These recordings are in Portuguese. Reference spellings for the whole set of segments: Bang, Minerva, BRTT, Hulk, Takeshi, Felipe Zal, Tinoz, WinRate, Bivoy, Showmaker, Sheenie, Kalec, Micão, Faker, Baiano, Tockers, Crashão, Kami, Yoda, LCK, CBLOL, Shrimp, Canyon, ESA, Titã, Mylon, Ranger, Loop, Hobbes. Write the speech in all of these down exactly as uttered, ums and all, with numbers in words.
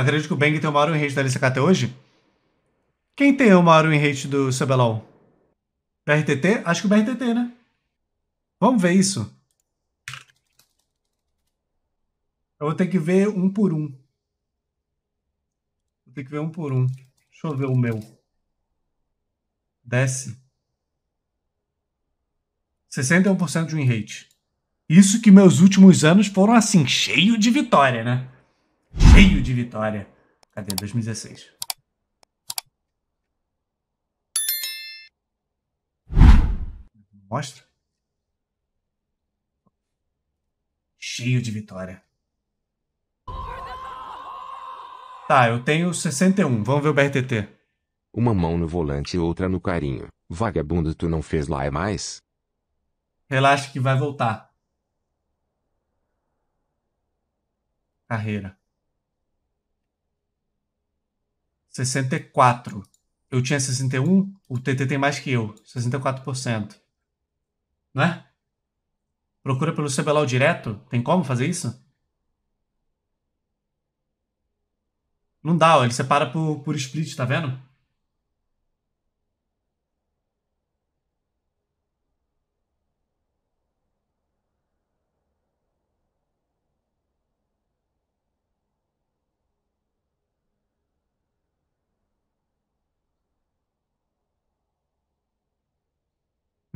Acredito que o Bang tem o maior win-rate da L C K até hoje. Quem tem o maior win-rate do C B L O L? B R T T? Acho que o B R T T, né? Vamos ver isso. Eu vou ter que ver um por um. Vou ter que ver um por um. Deixa eu ver o meu. Desce. sessenta e um por cento de win-rate. Isso que meus últimos anos foram assim, cheio de vitória, né? Cheio de vitória. Cadê? dois mil e dezesseis. Mostra. Cheio de vitória. Tá, eu tenho sessenta e um. Vamos ver o B R T T. Uma mão no volante e outra no carinho. Vagabundo, tu não fez lá é mais? Relaxa que vai voltar. Carreira. sessenta e quatro. Eu tinha sessenta e um. O T T tem mais que eu. sessenta e quatro por cento. Né? Procura pelo C B L O L direto? Tem como fazer isso? Não dá, ó. Ele separa por, por split, tá vendo?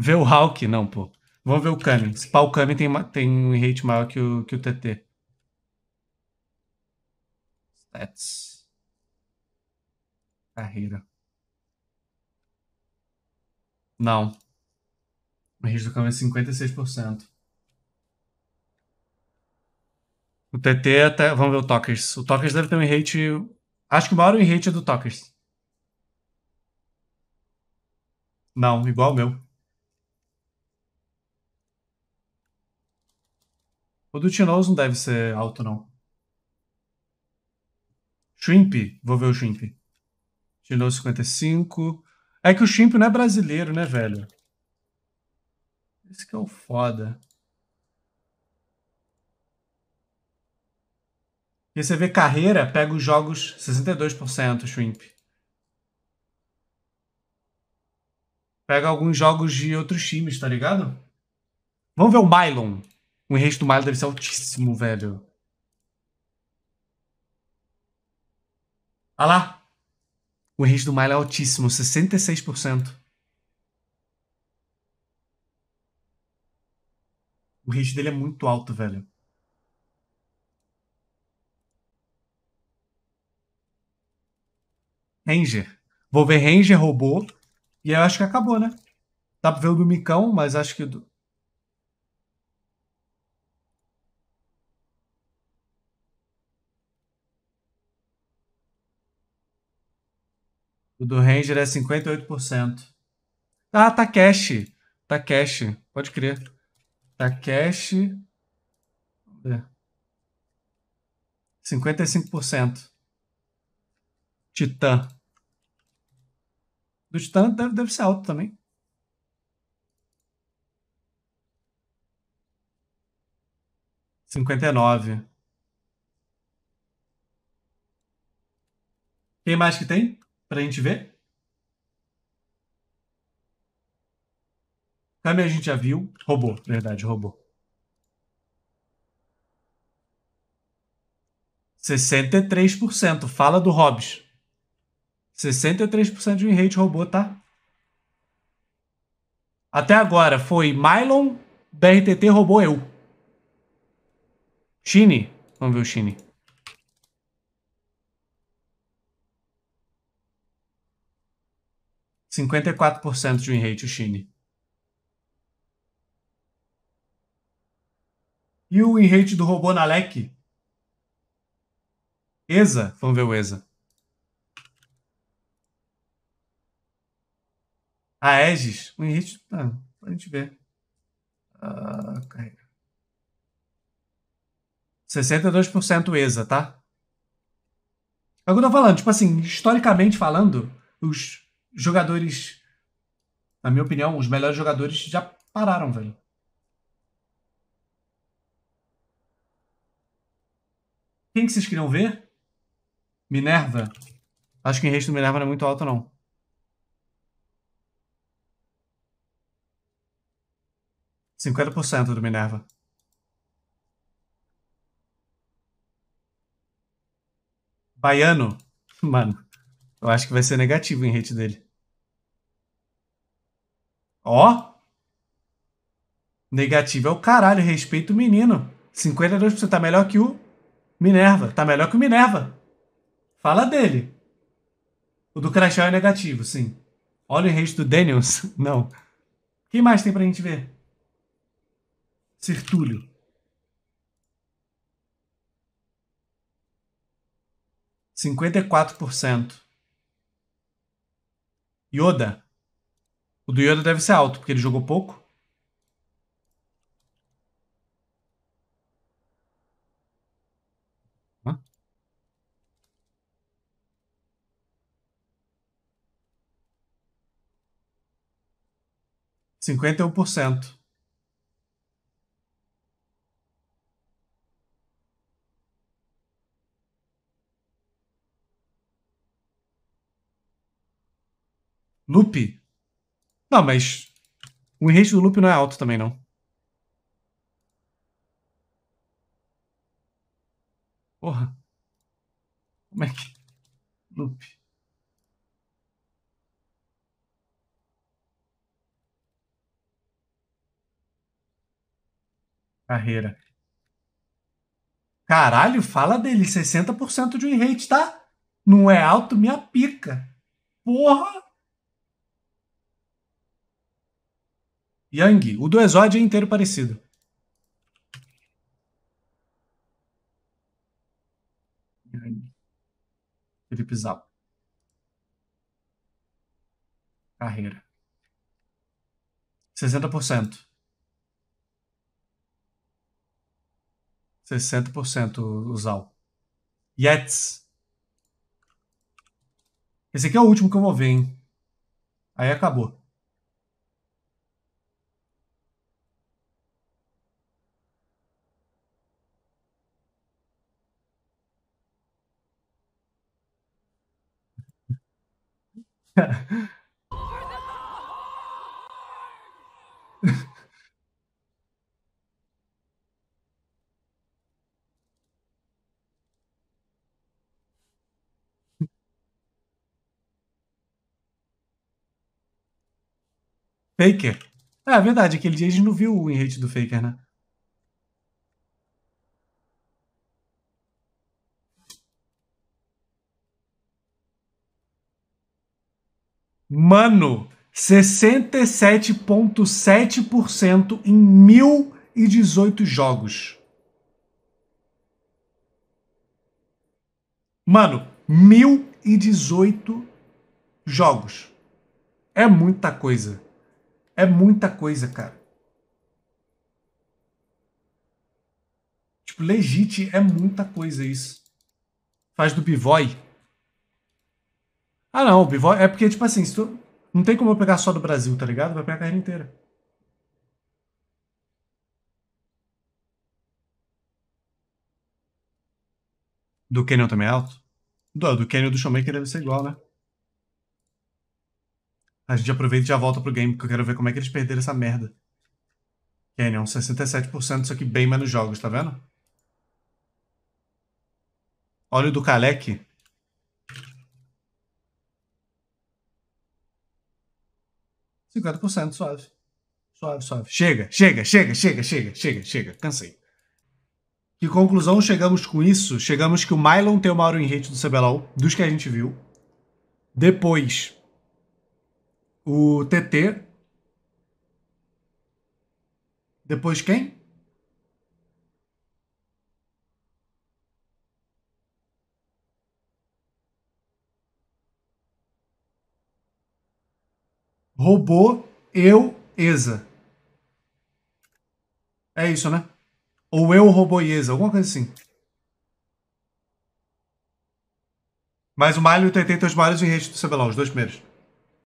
Vê o Hulk? Não, pô. Vamos ver o Kami. Se pá, o Kami tem, tem um rate maior que o, que o T T. Stats. Carreira. Não. O rate do Kami é cinquenta e seis por cento. O T T até... Vamos ver o Tockers. O Tockers deve ter um rate... Acho que o maior rate é do Tockers. Não, igual ao meu. O do Tinoz não deve ser alto, não. Shrimp? Vou ver o Shrimp. Tinoz cinquenta e cinco. É que o Shrimp não é brasileiro, né, velho? Esse que é o foda. E você vê carreira, pega os jogos sessenta e dois por cento, Shrimp. Pega alguns jogos de outros times, tá ligado? Vamos ver o Mylon. O rate do Mylon deve ser altíssimo, velho. Olha lá. O rate do Mylon é altíssimo, sessenta e seis por cento. O rate dele é muito alto, velho. Ranger. Vou ver Ranger, robô. E aí eu acho que acabou, né? Dá pra ver o do Micão, mas acho que... Do... O do Ranger é cinquenta e oito por cento. Ah, Takeshi. Takeshi. Pode crer. Takeshi. Vamos ver. cinquenta e cinco por cento. Titã. Do Titã deve, deve ser alto também. cinquenta e nove por cento. Quem mais que tem? Pra gente ver. Kami a gente já viu. Robô, verdade, robô. sessenta e três por cento. Fala do Hobbes. sessenta e três por cento de win rate robô, tá? Até agora foi Mylon, B R T T, robô, eu. Sheenie. Vamos ver o Sheenie. cinquenta e quatro por cento de win-rate, o Sheenie. E o win-rate do robô na Kalec? E S A? Vamos ver o E S A. A Aegis? O win-rate... Tá, pra gente ver. Uh, carrega. sessenta e dois por cento E S A, tá? É o que eu tô falando. Tipo assim, historicamente falando, os... jogadores, na minha opinião, os melhores jogadores já pararam, velho. Quem que vocês queriam ver? Minerva. Acho que o enrate do Minerva não é muito alto, não. cinquenta por cento do Minerva. Baiano. Mano, eu acho que vai ser negativo o enrate dele. Ó. Negativo é o caralho. Respeito o menino. cinquenta e dois por cento. Tá melhor que o Minerva. Tá melhor que o Minerva. Fala dele. O do Crashão é negativo, sim. Olha o enrate do Daniels. Não. Quem mais tem pra gente ver? Sertúlio. cinquenta e quatro por cento. Yoda. O do Yoda deve ser alto, porque ele jogou pouco. Hã? cinquenta e um por cento. Loop? Não, mas o enrate do Loop não é alto também, não. Porra. Como é que... Loop. Carreira. Caralho, fala dele. sessenta por cento de enrate, tá? Não é alto, minha pica. Porra. Yang, o do Exódio é inteiro parecido. Yang. Felipe Zal. Carreira. sessenta por cento. sessenta por cento o Zal. Yetz. Esse aqui é o último que eu vou ver, hein? Aí acabou. Faker. É, é verdade, aquele dia a gente não viu o enrate do Faker, né? Mano, sessenta e sete vírgula sete por cento em mil e dezoito jogos. Mano, mil e dezoito jogos. É muita coisa. É muita coisa, cara. Tipo, legit é muita coisa isso. Faz do Bivoy. Ah, não, o Bivol é porque, tipo assim, se tu... não tem como eu pegar só do Brasil, tá ligado? Vai pegar a carreira inteira. Do Canyon também é alto? Do, do Canyon do Showmaker deve ser igual, né? A gente aproveita e já volta pro game, porque eu quero ver como é que eles perderam essa merda. Canyon, sessenta e sete por cento, só que bem menos jogos, tá vendo? Olha o do Kalec. cinquenta por cento, suave. Suave, suave. Chega, chega, chega, chega, chega, chega, chega. Cansei. Que conclusão chegamos com isso? Chegamos que o Mylon tem o maior enrate do C B L O L, dos que a gente viu. Depois, o T T. Depois quem? Robô, eu, E S A. É isso, né? Ou eu, robô e E S A. Alguma coisa assim. Mas o Mylon e o T T tem os maiores enrates do C B L O L, os dois primeiros.